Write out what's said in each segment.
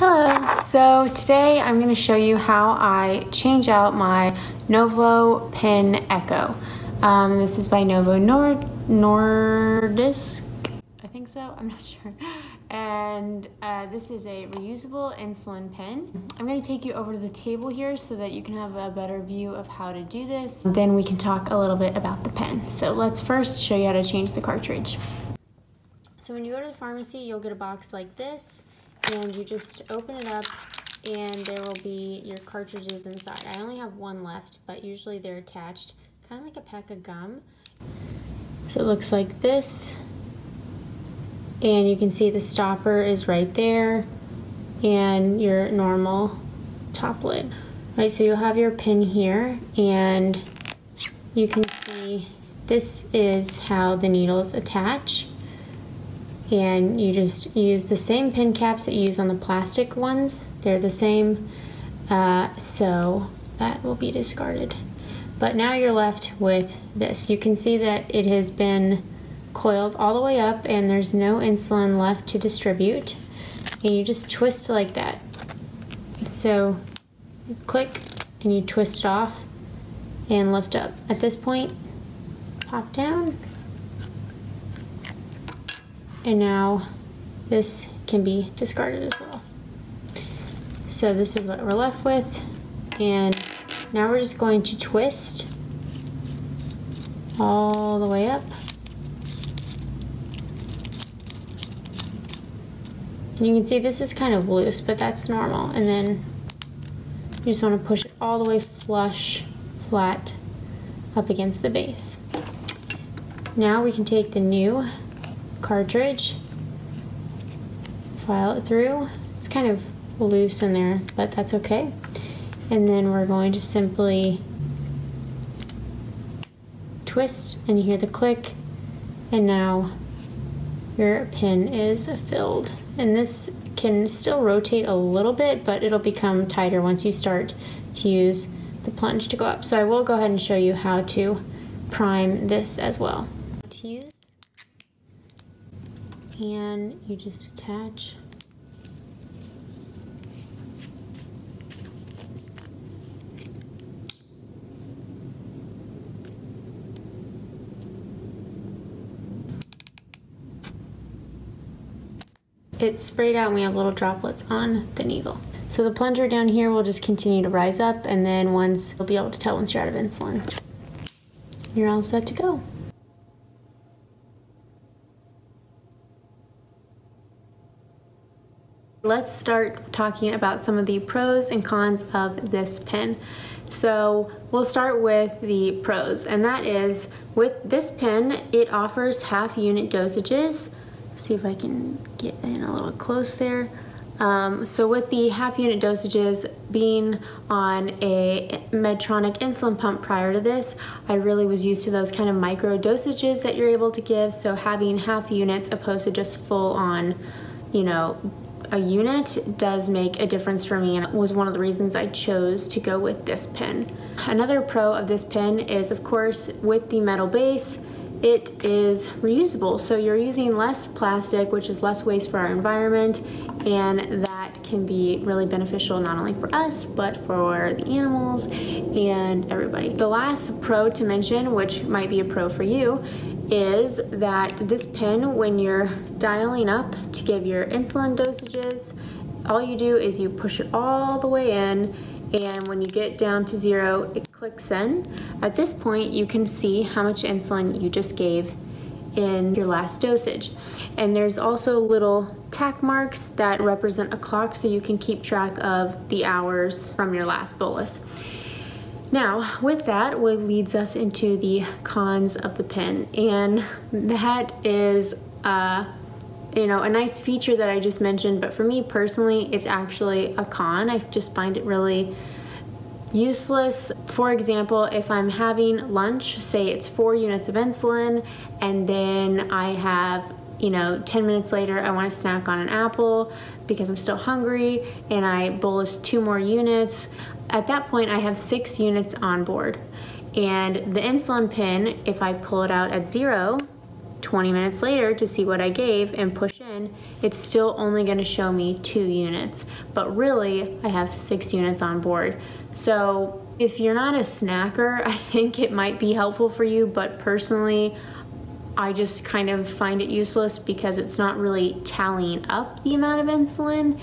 Hello, so today I'm going to show you how I change out my NovoPen Echo. This is by Novo Nordisk, I think so, I'm not sure. And this is a reusable insulin pen. I'm going to take you over to the table here so that you can have a better view of how to do this. Then we can talk a little bit about the pen. So let's first show you how to change the cartridge. So when you go to the pharmacy, you'll get a box like this, and you just open it up and there will be your cartridges inside. I only have one left, but usually they're attached, kind of like a pack of gum. So it looks like this. And you can see the stopper is right there and your normal top lid. All right, so you'll have your pin here and you can see this is how the needles attach. And you just use the same pin caps that you use on the plastic ones. They're the same, so that will be discarded. But now you're left with this. You can see that it has been coiled all the way up and there's no insulin left to distribute. And you just twist like that. So you click and you twist it off and lift up. At this point, pop down. And now this can be discarded as well. So this is what we're left with. And now we're just going to twist all the way up. And you can see this is kind of loose, but that's normal. And then you just want to push it all the way flush, flat, up against the base. Now we can take the new cartridge, file it through. It's kind of loose in there, but that's okay. And then we're going to simply twist and you hear the click, and now your pin is filled. And this can still rotate a little bit, but it'll become tighter once you start to use the plunge to go up. So I will go ahead and show you how to prime this as well. To use. And you just attach. It's sprayed out and we have little droplets on the needle. So the plunger down here will just continue to rise up, and then once you'll be able to tell once you're out of insulin. You're all set to go. Let's start talking about some of the pros and cons of this pen. So we'll start with the pros, and that is with this pen, it offers half unit dosages. Let's see if I can get in a little close there. So with the half unit dosages being on a Medtronic insulin pump prior to this, I really was used to those kind of micro dosages that you're able to give. So having half units opposed to just full on, you know, a unit does make a difference for me, and it was one of the reasons I chose to go with this pen. Another pro of this pen is, of course, with the metal base, it is reusable. So you're using less plastic, which is less waste for our environment, and that can be really beneficial not only for us, but for the animals and everybody. The last pro to mention, which might be a pro for you, is that this pen, when you're dialing up to give your insulin dosages, all you do is you push it all the way in, and when you get down to zero, it clicks in. At this point, you can see how much insulin you just gave in your last dosage. And there's also little tack marks that represent a clock, so you can keep track of the hours from your last bolus. Now, with that, what leads us into the cons of the pen, and that is, you know, a nice feature that I just mentioned, but for me personally, it's actually a con. I just find it really useless. For example, if I'm having lunch, say it's 4 units of insulin, and then I have, you know, 10 minutes later, I want to snack on an apple because I'm still hungry, and I bolus 2 more units. At that point, I have 6 units on board, and the insulin pen, if I pull it out at zero, 20 minutes later to see what I gave and push in, it's still only going to show me 2 units, but really I have 6 units on board. So if you're not a snacker, I think it might be helpful for you, but personally I just kind of find it useless because it's not really tallying up the amount of insulin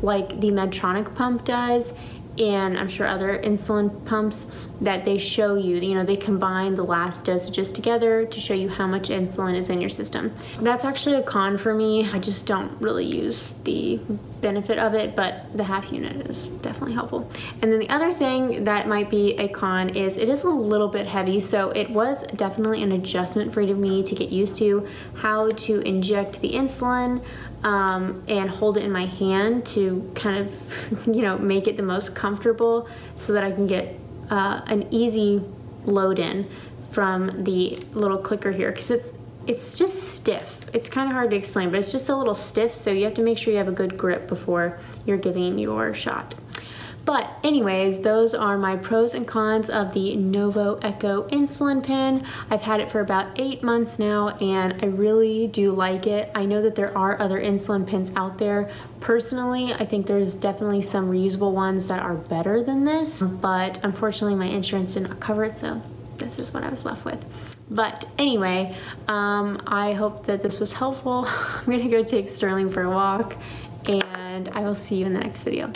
like the Medtronic pump does, and I'm sure other insulin pumps that they show you, they combine the last dosages together to show you how much insulin is in your system. That's actually a con for me. I just don't really use the benefit of it, but the half unit is definitely helpful. And then the other thing that might be a con is it is a little bit heavy, so it was definitely an adjustment for me to get used to how to inject the insulin and hold it in my hand to kind of make it the most comfortable so that I can get an easy load in from the little clicker here, because it's just stiff. It's kind of hard to explain, but it's just a little stiff, so you have to make sure you have a good grip before you're giving your shot. But anyways, those are my pros and cons of the Novo Echo insulin pen. I've had it for about 8 months now, and I really do like it. I know that there are other insulin pens out there. Personally, I think there's definitely some reusable ones that are better than this, but unfortunately my insurance did not cover it, so this is what I was left with. But anyway, I hope that this was helpful. I'm gonna go take Sterling for a walk, and I will see you in the next video.